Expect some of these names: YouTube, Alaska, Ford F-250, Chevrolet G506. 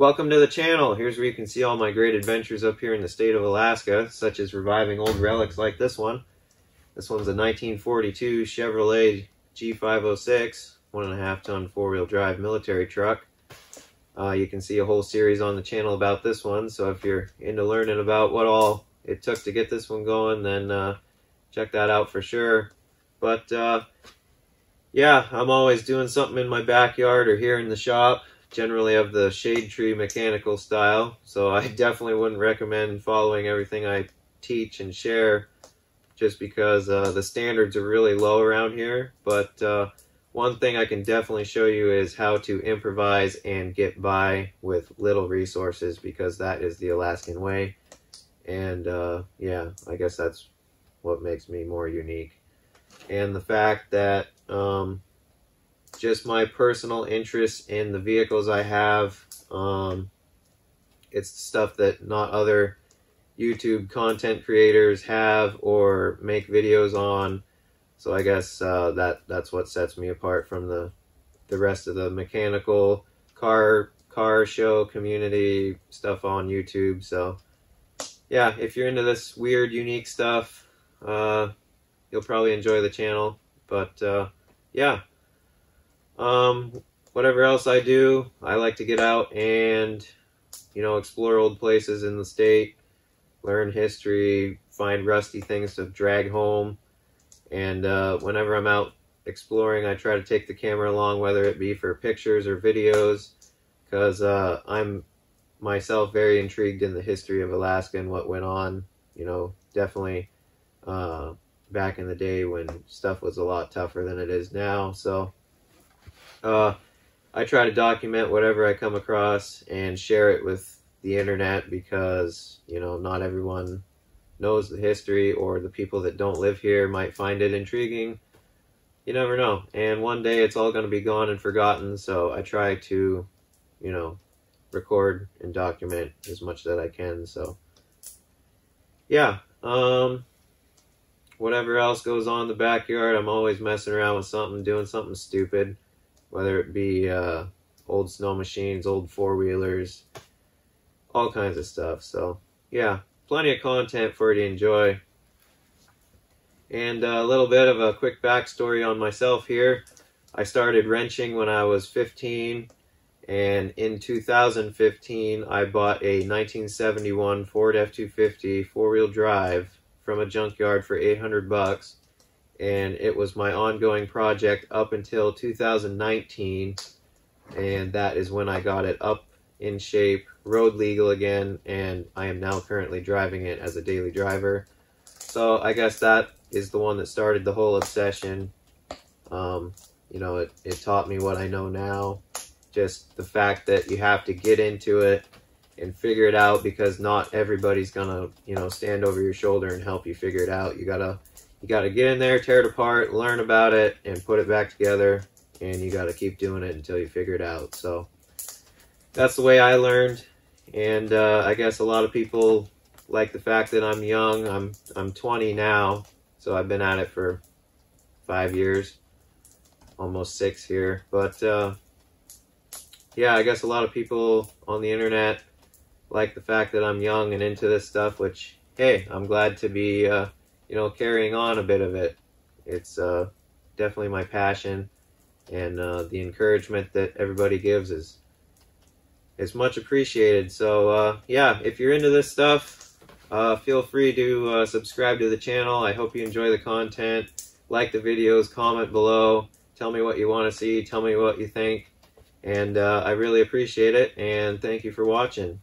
Welcome to the channel. Here's where you can see all my great adventures up here in the state of Alaska, such as reviving old relics like this one. This one's a 1942 Chevrolet G506, 1.5-ton four-wheel drive military truck. You can see a whole series on the channel about this one, so if you're into learning about what all it took to get this one going, then check that out for sure. But yeah, I'm always doing something in my backyard or here in the shop, generally of the shade tree mechanical style, so I definitely wouldn't recommend following everything I teach and share just because the standards are really low around here. But one thing I can definitely show you is how to improvise and get by with little resources, because that is the Alaskan way. And yeah, I guess that's what makes me more unique. And the fact that just my personal interest in the vehicles I have, it's stuff that not other YouTube content creators have or make videos on. So I guess that's what sets me apart from the rest of the mechanical car show community stuff on YouTube. So yeah, if you're into this weird, unique stuff, you'll probably enjoy the channel. But yeah. Whatever else I do, I like to get out and, you know, explore old places in the state, learn history, find rusty things to drag home. And whenever I'm out exploring, I try to take the camera along, whether it be for pictures or videos, because I'm myself very intrigued in the history of Alaska and what went on, you know, definitely back in the day when stuff was a lot tougher than it is now. So I try to document whatever I come across and share it with the internet, because, you know, not everyone knows the history, or the people that don't live here might find it intriguing. You never know. And one day it's all going to be gone and forgotten. So I try to, you know, record and document as much that I can. So yeah, whatever else goes on in the backyard, I'm always messing around with something, doing something stupid, whether it be old snow machines, old four-wheelers, all kinds of stuff. So yeah, plenty of content for you to enjoy. And a little bit of a quick backstory on myself here. I started wrenching when I was 15, and in 2015 I bought a 1971 Ford F-250 four-wheel drive from a junkyard for $800, and it was my ongoing project up until 2019, and that is when I got it up in shape, road legal again, and I am now currently driving it as a daily driver. So I guess that is the one that started the whole obsession. You know, it taught me what I know now, just the fact that you have to get into it and figure it out, because not everybody's gonna, you know, stand over your shoulder and help you figure it out. You gotta get in there, tear it apart, learn about it, and put it back together, and you gotta keep doing it until you figure it out. So that's the way I learned. And I guess a lot of people like the fact that I'm young. I'm 20 now, so I've been at it for 5 years, almost 6 here. But yeah, I guess a lot of people on the internet like the fact that I'm young and into this stuff, which, hey, I'm glad to be, you know, carrying on a bit of it. It's definitely my passion, and the encouragement that everybody gives is much appreciated. So yeah, if you're into this stuff, feel free to subscribe to the channel. I hope you enjoy the content, like the videos, comment below, tell me what you want to see, tell me what you think, and I really appreciate it, and thank you for watching.